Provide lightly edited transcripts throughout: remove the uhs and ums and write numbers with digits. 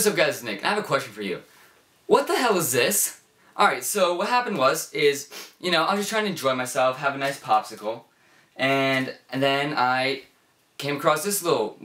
What's up guys, Nick, and I have a question for you. What the hell is this? Alright, so what happened was, you know, I was just trying to enjoy myself, have a nice popsicle, and then I came across this little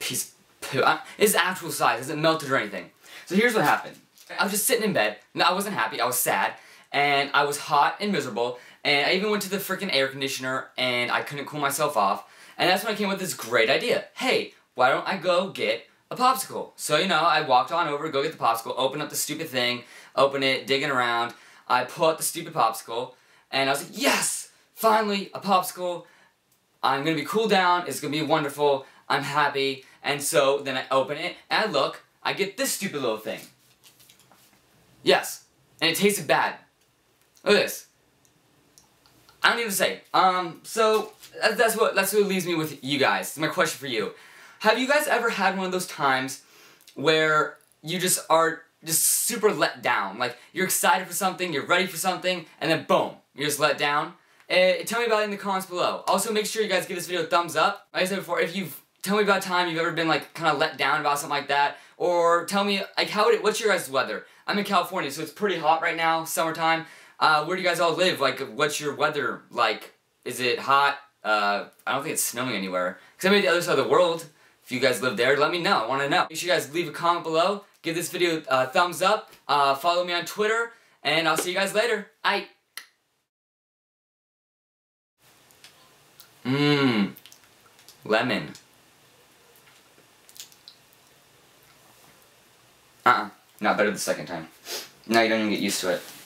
piece of poo. It's actual size, it hasn't melted or anything. So here's what happened. I was just sitting in bed, no, I wasn't happy, I was sad, and I was hot and miserable, and I even went to the freaking air conditioner, and I couldn't cool myself off, and that's when I came up with this great idea. Hey, why don't I go get a popsicle? So, you know, I walked on over, go get the popsicle, open up the stupid thing, open it, digging around, I pull out the stupid popsicle, and I was like, yes! Finally, a popsicle, I'm gonna be cooled down, it's gonna be wonderful, I'm happy, and so then I open it, and I look, I get this stupid little thing. Yes, and it tasted bad. Look at this. I don't even say. So, that's what leaves me with you guys. It's my question for you. Have you guys ever had one of those times where you just are just super let down? Like, you're excited for something, you're ready for something, and then boom, you're just let down? Tell me about it in the comments below. Also, make sure you guys give this video a thumbs up. Like I said before, if you've tell me about a time you've ever been, like, kind of let down about something like that, or tell me, like, what's your guys' weather? I'm in California, so it's pretty hot right now, summertime. Where do you guys all live? Like, what's your weather like? Is it hot? I don't think it's snowing anywhere. Because I'm on the other side of the world. If you guys live there, let me know. I want to know. Make sure you guys leave a comment below. Give this video a thumbs up. Follow me on Twitter. And I'll see you guys later. Lemon. Not better the second time. Now you don't even get used to it.